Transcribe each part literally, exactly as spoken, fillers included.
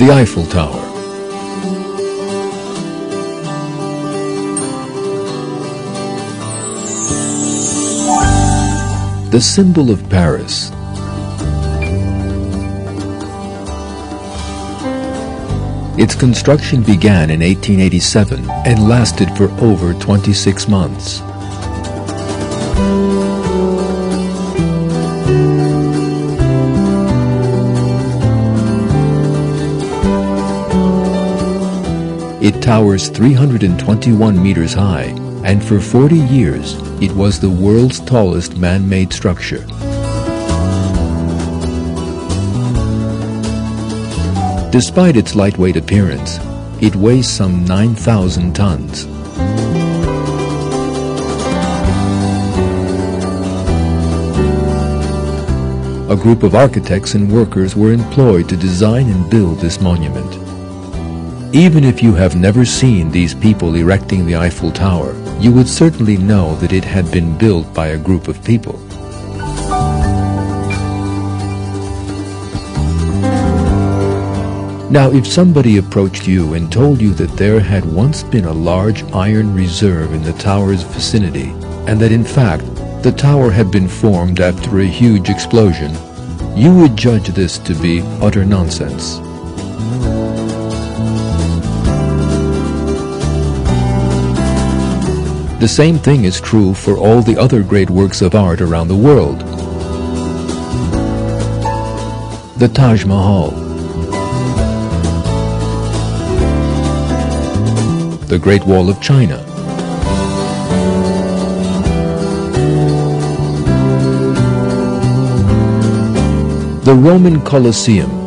the Eiffel Tower. The symbol of Paris. Its construction began in eighteen eighty-seven and lasted for over twenty-six months. It towers three hundred twenty-one meters high, and for forty years it was the world's tallest man-made structure. Despite its lightweight appearance, it weighs some nine thousand tons. A group of architects and workers were employed to design and build this monument. Even if you have never seen these people erecting the Eiffel Tower, you would certainly know that it had been built by a group of people. Now, if somebody approached you and told you that there had once been a large iron reserve in the tower's vicinity, and that in fact the tower had been formed after a huge explosion, you would judge this to be utter nonsense. The same thing is true for all the other great works of art around the world. The Taj Mahal, the Great Wall of China, the Roman Colosseum,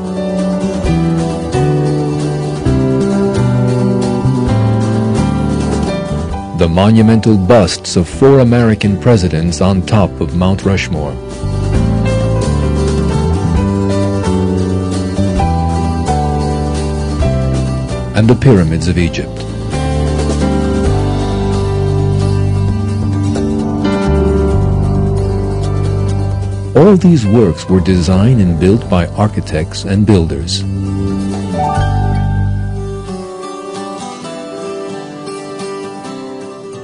the monumental busts of four American presidents on top of Mount Rushmore, and the pyramids of Egypt. All these works were designed and built by architects and builders.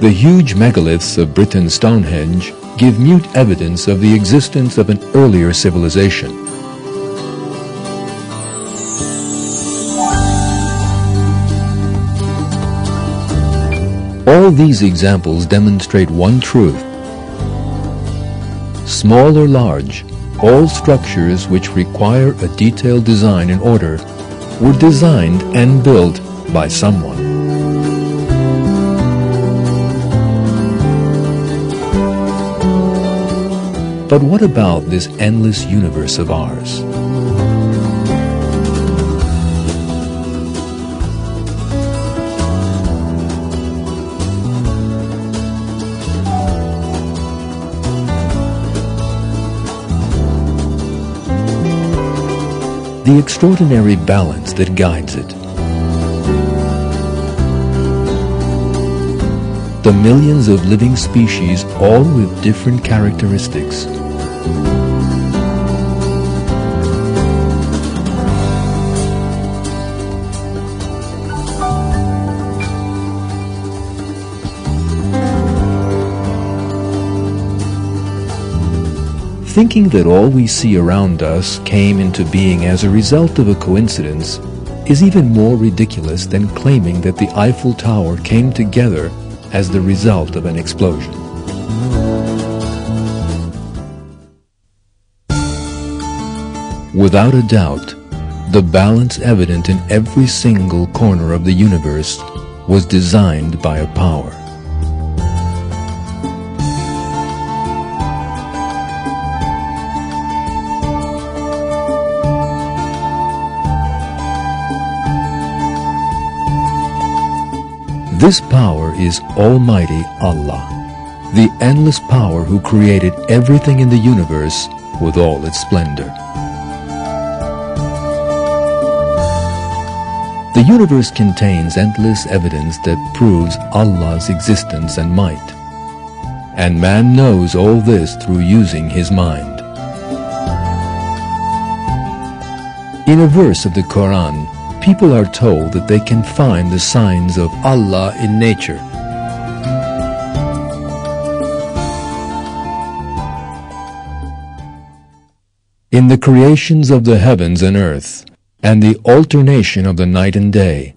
The huge megaliths of Britain's Stonehenge give mute evidence of the existence of an earlier civilization. All these examples demonstrate one truth. Small or large, all structures which require a detailed design and order were designed and built by someone. But what about this endless universe of ours? The extraordinary balance that guides it. The millions of living species, all with different characteristics. Thinking that all we see around us came into being as a result of a coincidence is even more ridiculous than claiming that the Eiffel Tower came together as the result of an explosion. Without a doubt, the balance evident in every single corner of the universe was designed by a power. This power is Almighty Allah, the endless power who created everything in the universe with all its splendor. The universe contains endless evidence that proves Allah's existence and might, and man knows all this through using his mind. In a verse of the Quran, people are told that they can find the signs of Allah in nature. In the creations of the heavens and earth, and the alternation of the night and day,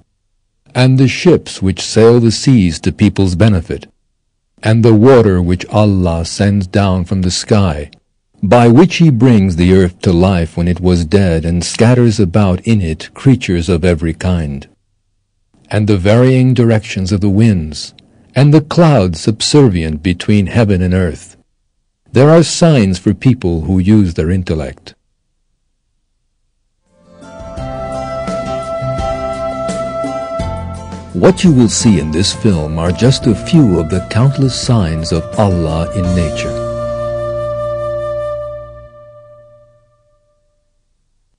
and the ships which sail the seas to people's benefit, and the water which Allah sends down from the sky, by which He brings the earth to life when it was dead and scatters about in it creatures of every kind, and the varying directions of the winds, and the clouds subservient between heaven and earth. There are signs for people who use their intellect. What you will see in this film are just a few of the countless signs of Allah in nature.